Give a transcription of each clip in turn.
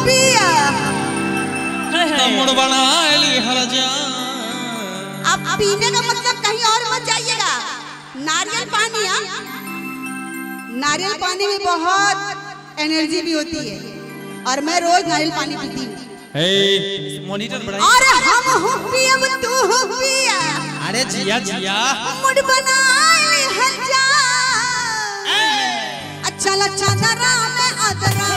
पिया बना अब पीने का मतलब कहीं और मत जाइएगा। नारियल पानी, नारियल पानी में बहुत एनर्जी भी होती है और मैं रोज नारियल पानी पीती हूँ। मॉनिटर बढ़ाइए। अरे हम हो पिया तू हो पिया। अरे जिया जिया मुड बना ले हर जा। चल चादरा में आदरा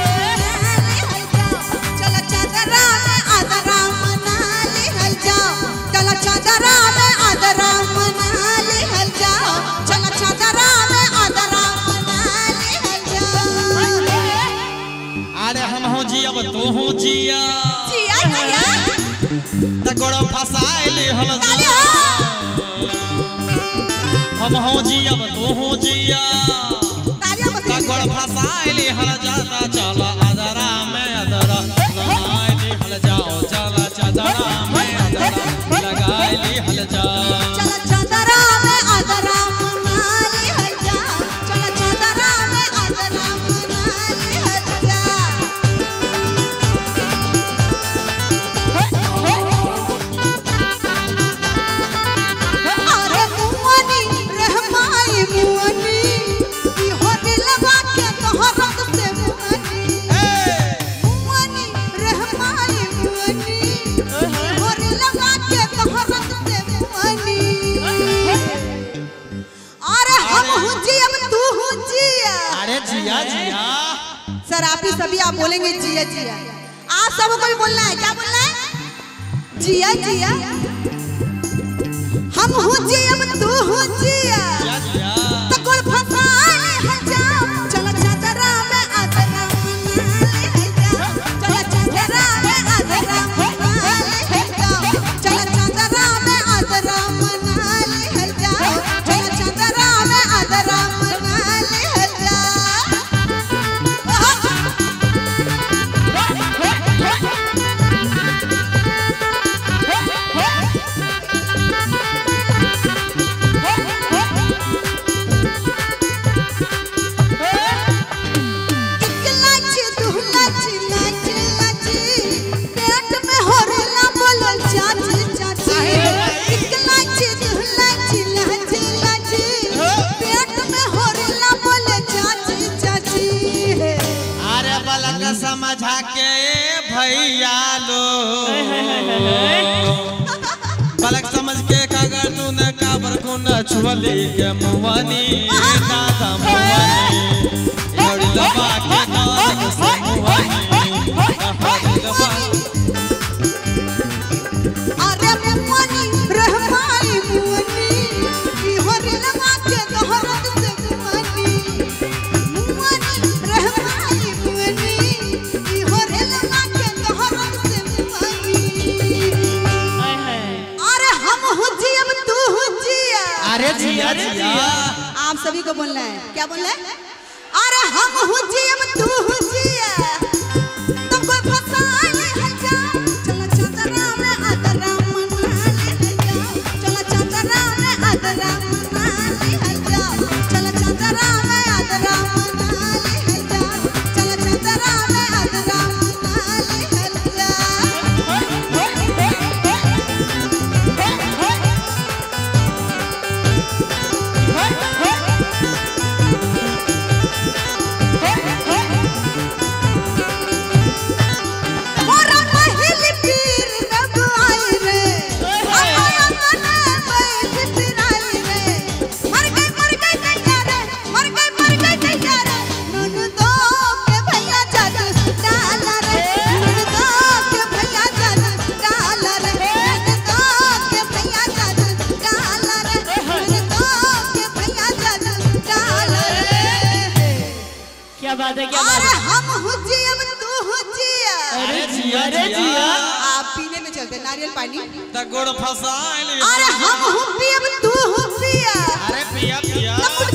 ले हर जा। चल चादरा में आदरा मना ले हर जा। चल चादरा में आदरा मना ले हर जा। चल चादरा में आदरा मना ले हर जा। अरे हम हो जिया तू हो जिया। तगड़ो फसाइले हल जा। हम हो जिया तू हो जिया। तगड़ो फसाइले हल जाता चला अदरा में अदरा लगाइले हल जाओ। चला चदरा में अदरा लगाइले हल जाओ। सभी आप बोलेंगे जिया जिया। आप सबको भी बोलना है, क्या बोलना है? जिया जिया। हम हो जिया तू हो जिया। तकोड़ फसाए हल जाओ। चल चादरा में आदरा मनाले हल जाओ। चल चादरा में आदरा मनाले हल जाओ। चल चादरा में आदरा मनाले हल जाओ। चल चादरा में आदरा मनाले हल जाओ। समझा के भैया लो पलक समझ के कागर तूने काबर को न छुअली के मुवानी दादा मुवानी लड़ी लबा के नाम से मुवानी। अरे मुवानी रहमाई मुवानी की होरी लबा के तोहरत से मुवानी। मुवानी रहमाई जिया। आप सभी को बोलना है, क्या बोलना है? अरे हम हो जिया तू हो जिया। तुमको फसाए हल जाओ। चल चादरा में आदरा मना ले हल जाओ। चल चादरा में आदरा मना ले हल जाओ। चल चादरा में आदरा मना ले हल जाओ। चल चादरा में आदरा मना ले हल जाओ। अरे हम हो जिया तू हो जिया। अरे जिया आप पीने में चलते नारियल पानी। तगड़ फसाए। अरे हम हो पिया तू हो पिया। अरे पिया पिया।